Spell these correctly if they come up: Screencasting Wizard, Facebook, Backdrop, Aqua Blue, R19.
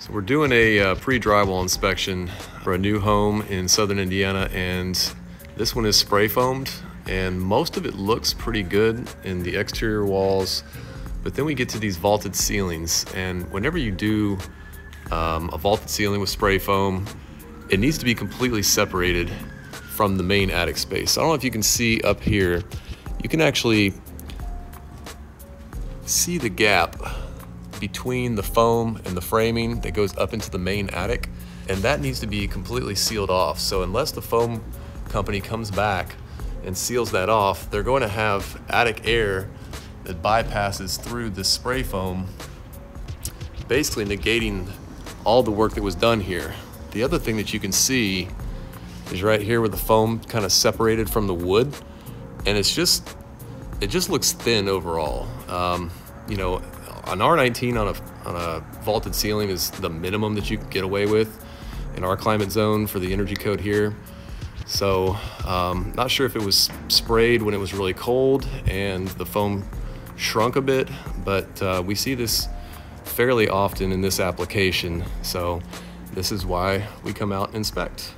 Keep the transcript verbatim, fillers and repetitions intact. So we're doing a uh, pre-drywall inspection for a new home in Southern Indiana, and this one is spray foamed, and most of it looks pretty good in the exterior walls, but then we get to these vaulted ceilings, and whenever you do um, a vaulted ceiling with spray foam, it needs to be completely separated from the main attic space. I don't know if you can see up here, you can actually see the gap between the foam and the framing that goes up into the main attic, and that needs to be completely sealed off. So unless the foam company comes back and seals that off, they're going to have attic air that bypasses through the spray foam, basically negating all the work that was done here. The other thing that you can see is right here where the foam kind of separated from the wood, and it's just it just looks thin overall. Um, you know, an R nineteen on a, on a vaulted ceiling is the minimum that you can get away with in our climate zone for the energy code here. So um, not sure if it was sprayed when it was really cold and the foam shrunk a bit, but uh, we see this fairly often in this application. So this is why we come out and inspect.